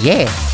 Yeah.